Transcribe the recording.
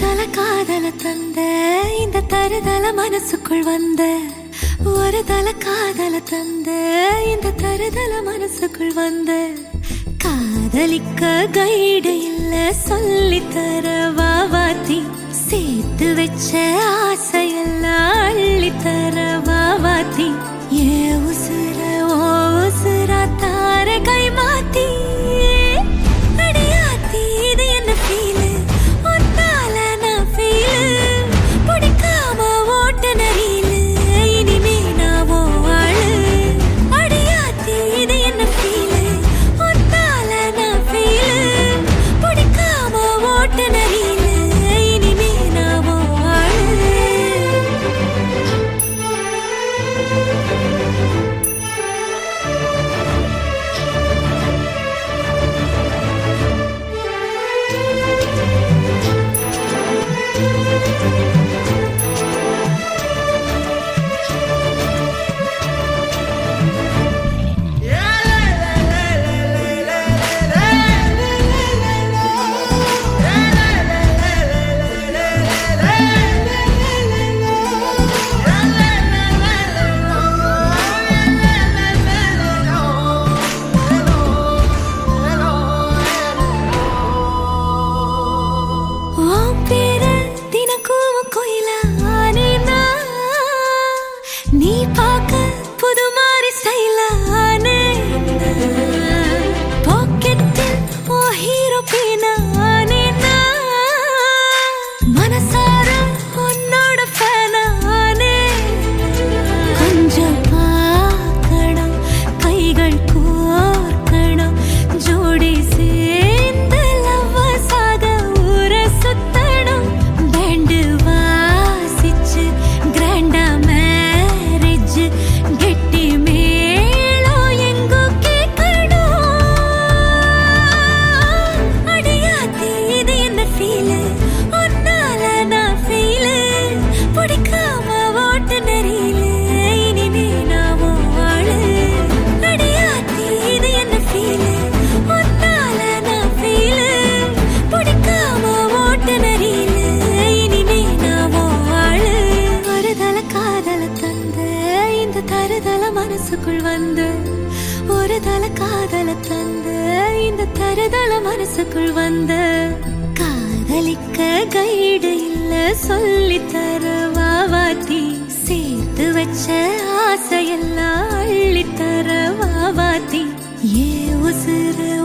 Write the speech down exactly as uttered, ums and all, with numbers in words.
தருதல காதல தந்த இந்த தருதல மனசுக்குள் வந்த ஒரு தல காதல தந்த இந்த தருதல மனசுக்குள் வந்த காதலிக்க கைடு இல்ல சொல்லி தர வாவாத்தி சேர்த்து வச்ச ஆசையெல்லாம் அள்ளி தர வாவாத்தி ஏ உசுர ஓ உசுர தார கை மாத்தி मनसुक्कुल वंद ओरु तल कादल तंद इंद तरदल मनसुक्कुल वंद कादलिक्क गैड इल्ल सोल्लि तर वावाती सेर्तु वच्च आसैयल्ला अल्लि तर वावाती ए उसिर